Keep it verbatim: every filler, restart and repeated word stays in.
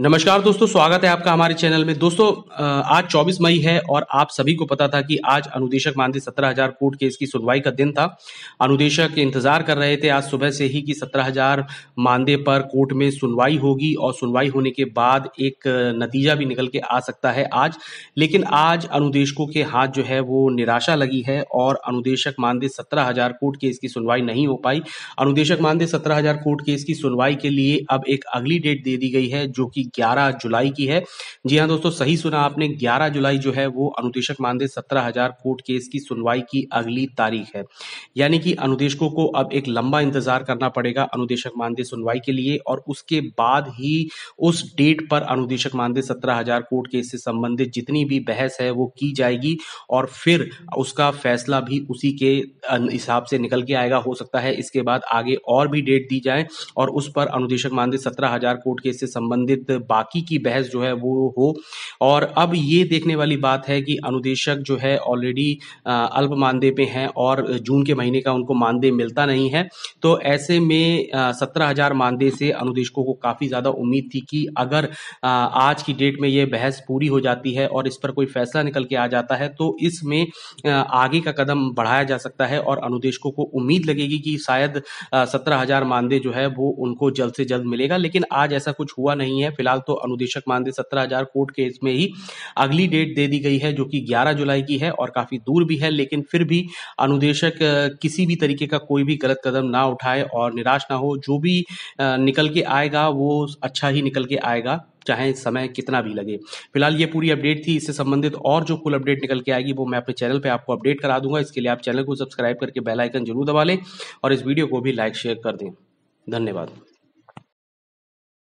नमस्कार दोस्तों, स्वागत है आपका हमारे चैनल में। दोस्तों आज चौबीस मई है और आप सभी को पता था कि आज अनुदेशक मानदेय सत्रह हजार कोर्ट केस की सुनवाई का दिन था। अनुदेशक इंतजार कर रहे थे आज सुबह से ही कि सत्रह हजार मानदेय पर कोर्ट में सुनवाई होगी और सुनवाई होने के बाद एक नतीजा भी निकल के आ सकता है आज। लेकिन आज अनुदेशकों के हाथ जो है वो निराशा लगी है और अनुदेशक मानदेय सत्रह हजार कोर्ट केस की सुनवाई नहीं हो पाई। अनुदेशक मानदेय सत्रह हजार कोर्ट केस की सुनवाई के लिए अब एक अगली डेट दे दी गई है जो कि ग्यारह जुलाई की है। जी हां दोस्तों, सही सुना आपने, ग्यारह जुलाई जो है वो अनुदेशक मानदेय सत्रह हजार कोर्ट केस की सुनवाई की अगली तारीख है। यानी कि अनुदेशकों को अब एक लंबा इंतजार करना पड़ेगा अनुदेशक मानदेय सुनवाई के लिए और उसके बाद ही उस डेट पर अनुदेशक मानदेय सत्रह हजार कोर्ट केस से संबंधित जितनी भी बहस है वो की जाएगी और फिर उसका फैसला भी उसी के हिसाब से निकल के आएगा। हो सकता है इसके बाद आगे और भी डेट दी जाए और उस पर अनुदेशक मानदेय सत्रह हजार कोर्ट केस से संबंधित बाकी की बहस जो है वो हो। और अब ये देखने वाली बात है कि अनुदेशक जो है ऑलरेडी अल्प मानदेय पे हैं और जून के महीने का उनको मानदेय मिलता नहीं है, तो ऐसे में सत्रह हजार मानदेय से अनुदेशकों को काफ़ी ज़्यादा उम्मीद थी कि अगर आज की डेट में ये बहस पूरी हो जाती है और इस पर कोई फैसला निकल के आ जाता है तो इसमें आगे का कदम बढ़ाया जा सकता है और अनुदेशकों को उम्मीद लगेगी कि शायद सत्रह हजार मानदेय जो है वो उनको जल्द से जल्द मिलेगा। लेकिन आज ऐसा कुछ हुआ नहीं है। फिलहाल तो अनुदेशक मानदेय सत्रह हजार कोर्ट केस में ही अगली डेट दे दी गई है जो कि ग्यारह जुलाई की है और काफी दूर भी है। लेकिन फिर भी अनुदेशक किसी भी तरीके का कोई भी गलत कदम ना उठाए और निराश ना हो। जो भी निकल के आएगा वो अच्छा ही निकल के आएगा, चाहे समय कितना भी लगे। फिलहाल ये पूरी अपडेट थी। इससे संबंधित और जो कुल अपडेट निकल के आएगी वो मैं अपने चैनल पे आपको अपडेट करा दूंगा। इसके लिए आप चैनल को सब्सक्राइब करके बेल आइकन जरूर दबा लें और इस वीडियो को भी लाइक शेयर कर दें। धन्यवाद।